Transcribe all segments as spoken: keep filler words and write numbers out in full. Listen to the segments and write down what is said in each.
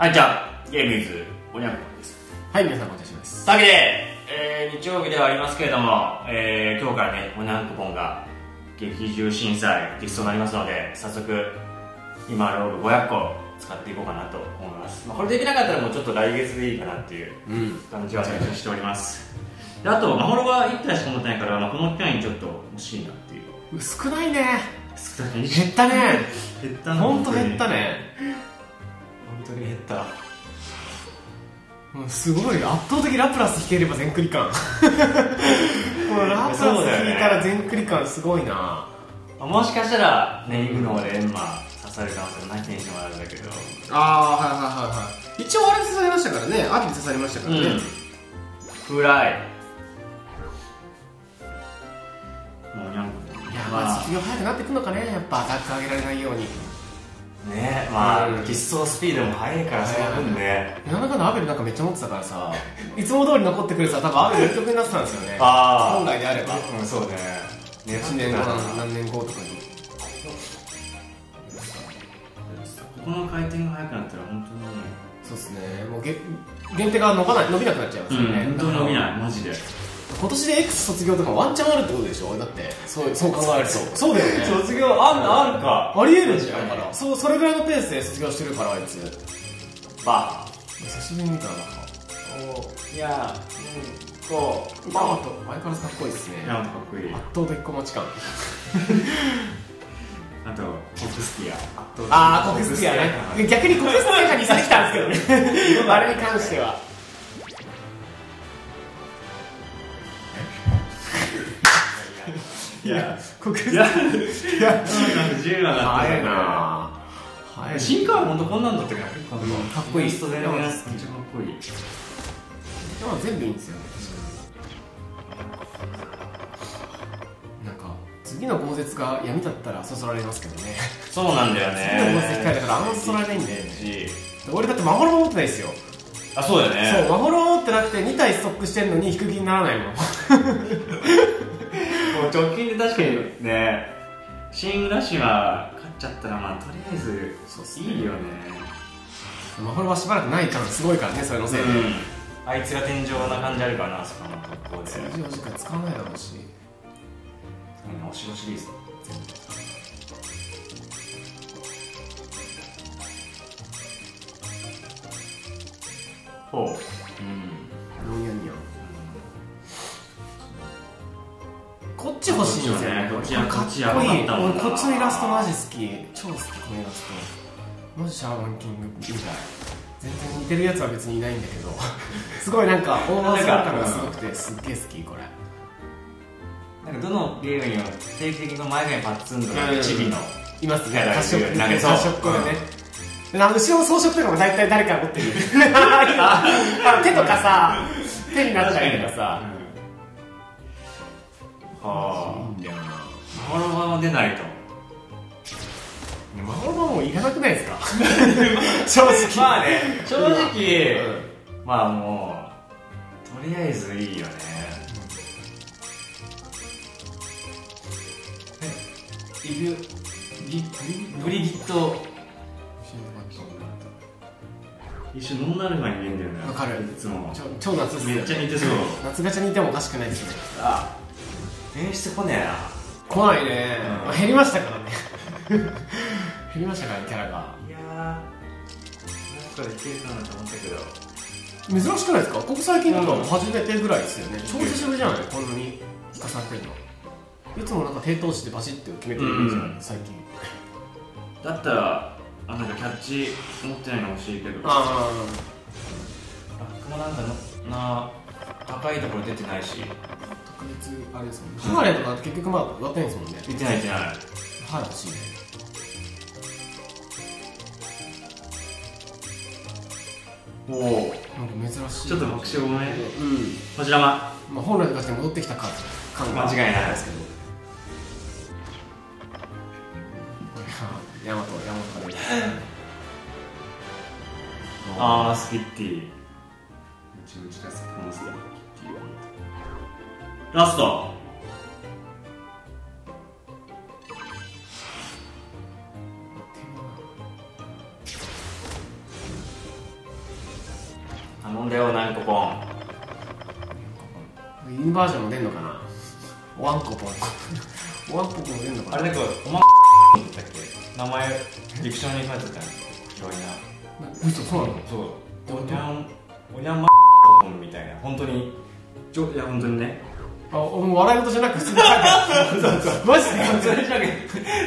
はい、じゃあゲームイズおにゃんこです。はい、皆さんこんにちはです。というわけで、えー、日曜日ではありますけれども、えー、今日からねおにゃんこポンが劇中震災実装になりますので、早速今ロールごひゃっこ使っていこうかなと思います。まあ、これできなかったらもうちょっと来月でいいかなっていう感じは最初しております。であとマホロがいったいしか持ってないから、まあ、この機会にちょっと欲しいなっていう。少ないね。少ない。減ったね。減ったね。本当減ったね。本当に減った。すごい圧倒的。ラプラス引ければ全クリ感。このラプラス引いたら全クリ感すごいな。もしかしたらね、イグノーでエンマ刺される可能性もなきにしてもらうんだけど。ああ、はいはいはいはい。一応あれ刺さりましたからね。秋に刺さりましたからね。フライもうにゃんこだね。いや、まあ卒業早くなってくるのかね、やっぱアタック上げられないようにね。まあ実装スピードも速いから、そういう分ね。夜中のアベルなんかめっちゃ持ってたからさ、いつも通り残ってくるさ、多分アベル連続になってたんですよね、本来であれば。うん、そうね。いちねんご、何年後とかにこの回転が速くなったら本当にそうですね。もう限定が伸びなくなっちゃいますよね。本当に伸びない、マジで。今年で X 卒業とかワンチャンあるってことでしょ。だってそうそう考えるとそうだよね。卒業あんあるかありえるじゃん。だからそれぐらいのペースで卒業してるから、あいつバー久しぶりに見たらバーいやーこうバーと相変わらずかっこいいですね。かっこいい。圧倒的小町感。あとコクスティア。ああ、コクスティアね。逆にコクスティアがにされてたんですけどね、あれに関しては。いや、コクスティア自由なのあれな。新カード、本当こんなんだったからかっこいい。めっちゃかっこいい。全部いいんですよね。なんか次の豪絶が闇だったらそそられますけどね。そうなんだよね。次の豪絶控えだからあんまそそられないんだよね。俺だってマホロも持ってないですよ。あ、そうだよね。そう、マホロ持ってなくてにたいストックしてるのに引く気にならないもん。直近で確かにね、シングラッシュは勝っちゃったら、まあとりあえずいいよね。マホロはしばらくないからすごいからね、それのせいで。あいつが天井な感じあるからな、そこの格好で。天井しか使わないだろうし。お城シリーズ全部。ほう。うん。ニャンニャン。こっち欲しいよね。こっちやばかったもんな。こっちのイラストマジ好き。超好き、このイラスト。マジシャーマンキングみたい。全然似てるやつは別にいないんだけど、すごいなんかオーバースカー感がすごくて、すっげえ好き、これ。なんかどのゲームにも定期的に前髪パッツンとかチビの。いますね。多色っぽいね。後ろの装飾とかも大体誰か持ってる。手とかさ、手になったりとかさ。はあ、マホロバは出ないと。マホロバもいらなくないですか。正直まあね、正直まあもうとりあえずいいよね。イブブリギット一緒ノンナルマに見えんだよね。わかる。いつも超夏です。めっちゃ似てそう。夏ガチャ似てもおかしくないですね。あ、演出来ねえな。来ないね。減りましたからね。減りましたからね、キャラが。いやー、なんかできるかなと思ったけど、珍しくないですか。ここ最近とかも初めてぐらいですよね。超久しぶりじゃない、こんなに生かされてるの。いつもなんか低投資でバシッて決めてるじゃん、最近。だったらあなんかキャッチ持ってないの欲しいけど、ああラックもなんかな、高いところ出てないし。あれですもんね。ハーレーとか結局まだ終わってないですもんね。見てないじゃない。ハーレー欲しいね。おお。なんか珍しい。ちょっと爆笑ごめん。うん。こちらは。まあ本来とかして戻ってきた感が間違いないですけど。ヤマトヤマトで。ああスキッティ。うちの近くのスキッティ。ラスト頼んだよ、ナンコポン。インバージョンも出んのかな。おわんこぽん。おわんこぽんも出んのかな。あれだけど、おまんって言ったっけ。名前、ディクションに書いてたんですよ。嘘、そうなの。そう。おにゃん、おにゃんまぽんみたいな、本当に。ちょ、いや、本当にね。あ、もう笑い事じゃなく普通に書いてマジで完全にじゃなくて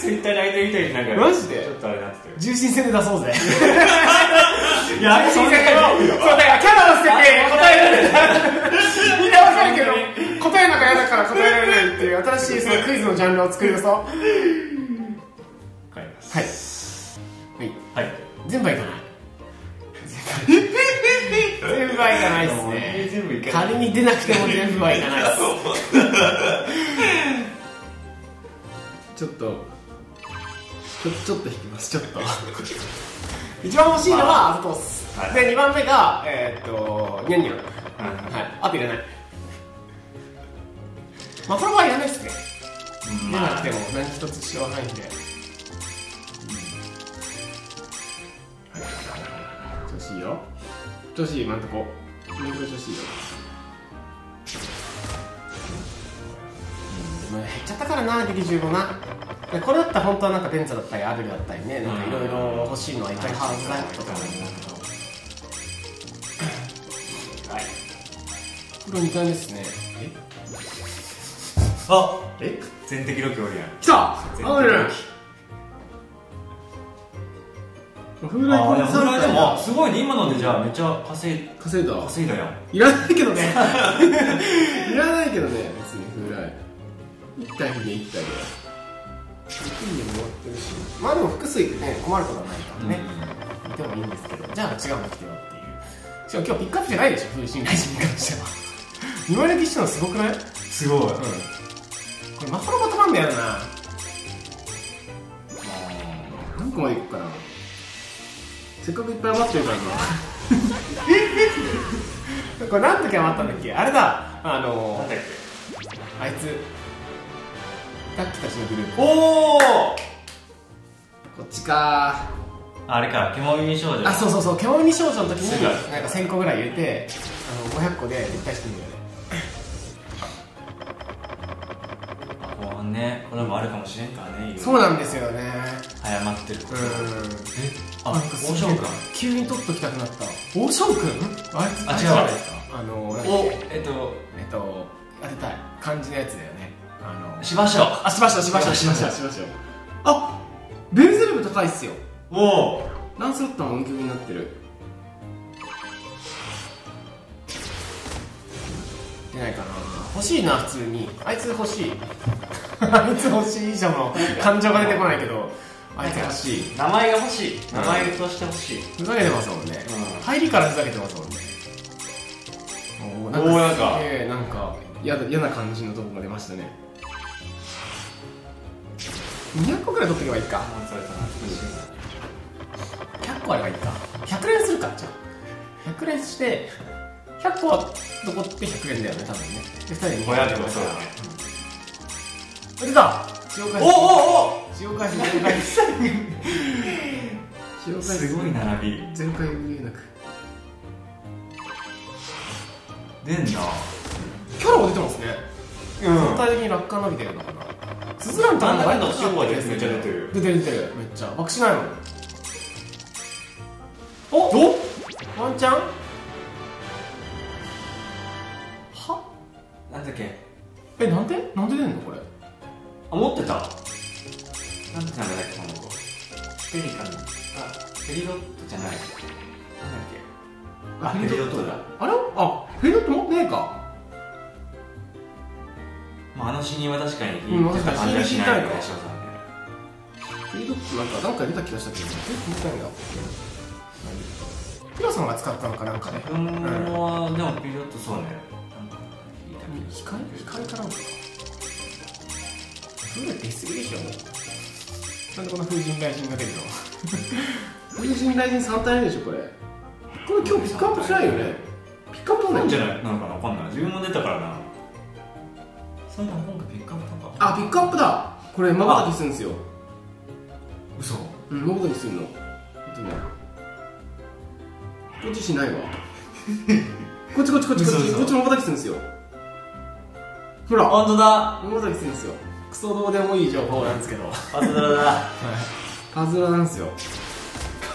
ツイッターに上げてみたりなんかマジでちょっとあれなんですけど重心戦で出そうぜ。いや、重心戦だよ。そうだからキャラの設定答えられないみんなわかるけど答えなんか嫌だから答えられないっていう新しいそのクイズのジャンルを作り出そう。わかります。はいはいはい。全部はいかない全部はいかないですね。仮に出なくても全部はいかないですちょっとちょ、ちょっと引きます。ちょっと一番欲しいのはアズトース、はい、でにばんめがえー、っとニャンニャン、はい、あと入れない。まあこれはいらないっすね、出なくても何一つしようがないんで、調子いいよ、調子いい、今んとこめっちゃ調子いいよ。まあ減っちゃったからな、劇中もな。これだったら本当はなんかベンツだったりアベルだったりね、なんかいろいろ欲しいのはいっぱいハーフライフとかなんだけど。これにかいめですね。え？あ、え？全摘ロキおるやん。来た！おるやん。風来風来でもすごいね、今のでじゃあめっちゃ稼い稼いだ稼いだやん。いらないけどねいらないけどね、別に風来一体で一体でいちいでも終わってるし、まあでも複数いってね困ることはないからね、うん、いてもいいんですけど、じゃあ違うの来てよっていう。しかも今日ピックアップじゃないでしょ、風神雷神に関しては言われてきたのすごくない？すごい、うん、これまさのことなんだよな。何個までいくかな、せっかくいっぱい余ってるからなこれ何の時余ったんだっけ。あれだ、あのー、あいつタッキーたちのグループ。おお、こっちかー、あれか、獣耳少女。あ、そうそうそう、獣耳少女の時になんかせんこぐらい入れてあのごひゃっこで立体してみるよね。こうね、これもあるかもしれんからね。そうなんですよね、早まってる。うん、え、あ、なんか王将君急に取っときたくなった。王将君、あいつ、あ、違う、あれですか、あのお、えっとえっと当てたい感じのやつだよね。あのしましょう、あ、しましょう、しましょう、しましょう、しましょう。あ、ベルゼルブ高いっすよ。おお、ランスロットも音響になってる。出ないかな。欲しいな、普通にあいつ欲しいあいつ欲しい以上の感情が出てこないけど、あいつ欲しい、名前が欲しい、名前として欲しい。ふざけてますもんね、入りからふざけてますもんね。おお、なんかすげえなんか嫌な感じのとこが出ましたね。にひゃっこぐらい取っていけばいいか。ひゃっこあればいいか。ひゃく連するか、じゃあひゃく連してひゃっこは残ってひゃく連だよね、多分ね。でふたりでごひゃく連もそうだね。出た、おおおお、塩返し、塩返し、塩返し、すごい並び、全回見えなく出んな。キャラも出てますね、全体的に。楽観のみたいなのかな。スズランとあんな感じのキャラですね。めっちゃ出てる、出てる、出てる、めっちゃ爆しないもん。おっ、ワンちゃんはなんだっけ、え、なんでなんで出んのこれ。あ、持ってた、なんて名前だっけ、この子。ペリカン、あ、ペリドットじゃない、なんだっけ、あ、ペリドットだ。あれ、あ、ペリドット持ってないか。まああの死人は確かに聞いた感じはしないのでしょうね。ペリドットなんか何回出た気がしたけど、え、見たいな。ヒロさんが使ったのかなんかね。うん、でもペリドットそうね。光、光からも。風出すぎでしょ。なんでこの風神雷神が出るの風神雷神さん体目でしょ、これ。これ今日ピックアップしないよね。ピックアップなんじゃないなのかな、わかんない、自分も出たからな。そんな今回ピックアップなんか、あ、ピックアップだ、これまばたきするんですよ。嘘、うん、まばたきするの。でもこっちしないわこっちこっちこっちこっちこっちまばたきするんですよ。ほら本当だ、まばたきするんですよ。クソどうでもいい情報なんですけど、パズドラだ。パズドラなんですよ。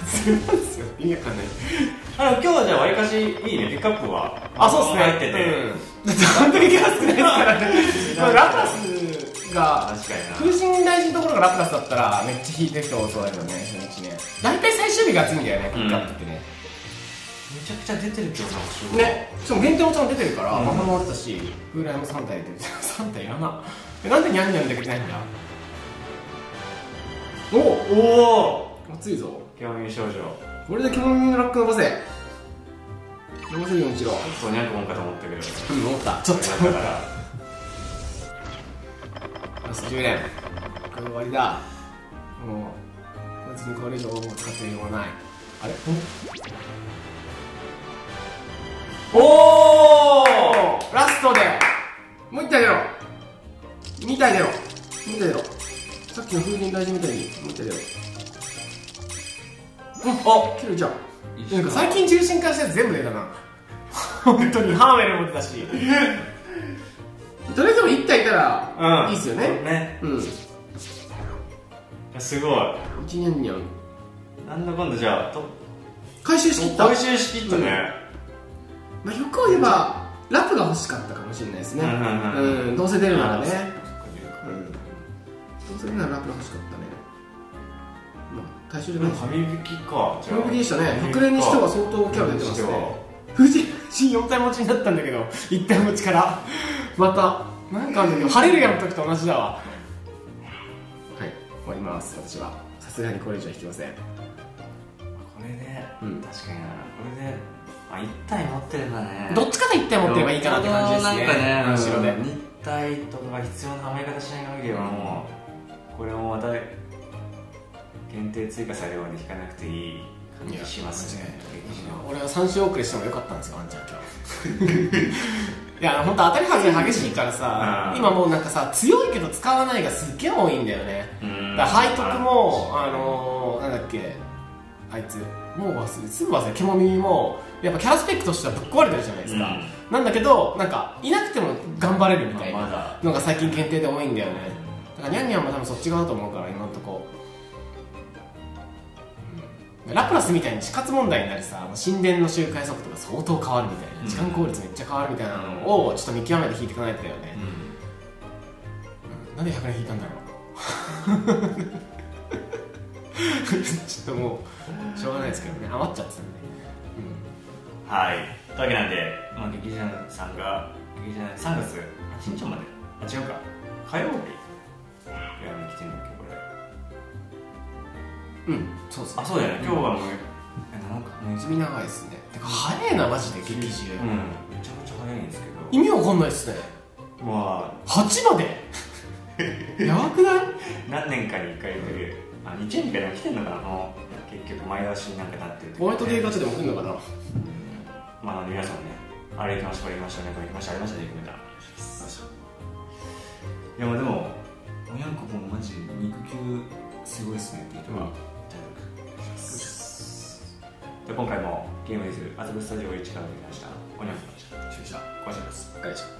パズドラなんですよ。意味わかんない。あの今日はじゃあわりかしいいね、ピックアップはあ、そうっすね、入ってて本当に気が少ないですからね。ラプラスが空心大事なところがラプラスだったらめっちゃ引いてる人多そうだけどね、初日ね。大体最終日が集めんだよね、ピックアップってね。めちゃくちゃ出てるけどな、ね、しかも限定もちゃんと出てるから、マハもあったし、風来もさんたい出てる。さんたいいらな。なんでニャンニャンだけじゃないんだ。おおお、熱いぞ。獣耳少女。これで獣耳のラック伸ばせ。伸ばせるようにしろ。ちょっとニャンクもんかと思ったけど。うん、思った。ちょっとだから。ラストじゅうねん。これ終わりだ。もう、別にこれ以上も使っているものはない。あれ？おお、ラストで。もういったよ。にたい出ろ、にたい出ろ、さっきの風神大事みたいにもういったい出ろ。あっ、キルちゃんなんか最近重心化して全部出たな。本当にハーメル持ってたし。とりあえずもいったいいたらいいっすよね。ね、うん、すごい。いちにゃんにゃんなんだかんだじゃあと回収しきった、回収しきったね。まあよく言えばラプが欲しかったかもしれないですね。うん、どうせ出るならね、それならラップが欲しかったね。まあ、大衆じゃないですね。紙吹きか。紙吹きでしたね。白連にしては相当キャラ出てますね。藤井よんたい持ちになったんだけど、いったい持ちから。また、なんかあるんだけど、ハレルヤの時と同じだわ。はい、終わります、私は。さすがにこれ以上引きません。これね、うん、確かにな。これで、あ、いったい持ってるんだね。どっちかでいったい持ってればいいかなって感じですね。後ろで。にたいとかが必要なはまり方しない限りはもう。これもまた限定追加されるまで引かなくていい感じしますね。俺はさんしゅう遅れしてもよかったんですよ、ワンちゃん今日。いや本当当たり外れ激しいからさ、今もうなんかさ、強いけど使わないがすっげえ多いんだよね。だから背徳もあのー、なんだっけ、あいつもう忘れすぐ忘れ、ケモ耳もやっぱキャラスペックとしてはぶっ壊れてるじゃないですか、うん、なんだけどなんかいなくても頑張れるみたいなのが最近限定で多いんだよね。ニャンニャンも多分そっち側だと思うから、今のとこ、うん、ラプラスみたいに死活問題になりさ、神殿の周回速度が相当変わるみたいな、うん、時間効率めっちゃ変わるみたいなのをちょっと見極めて引いていかないとだよね、うんうん、なんでひゃくねん引いたんだろう。ちょっともうしょうがないですけどね、余っちゃってたんで、うん、はい、というわけなんで、まあ、劇団さんが劇団さんがつはちにちまで、あ、違うか、火曜日やめに来てんだっけ、これ。うん、そうそう。あ、そうだよね。今日はもう、なんかもう休み長いですね。てか早いなマジで、劇中。うん。めちゃくちゃ早いんですけど。意味わかんないっすね。まあはちまで。やばくない？何年かにいっかい出る。あ、いちねんにいっかいでも来てんのかな。もう結局前倒しになんかなってる。ホワイトデーガチャでも来るのかな。まあ皆さんね、あれ行きました、これ行きました、ねこれ行きました、ありましたね、行きました。いやまあでも。おにゃんこもマジ肉球すごいっすねって人は今回もゲームイズアズブスタジオいちから出ました。おにゃんこでした。注射、こちらです。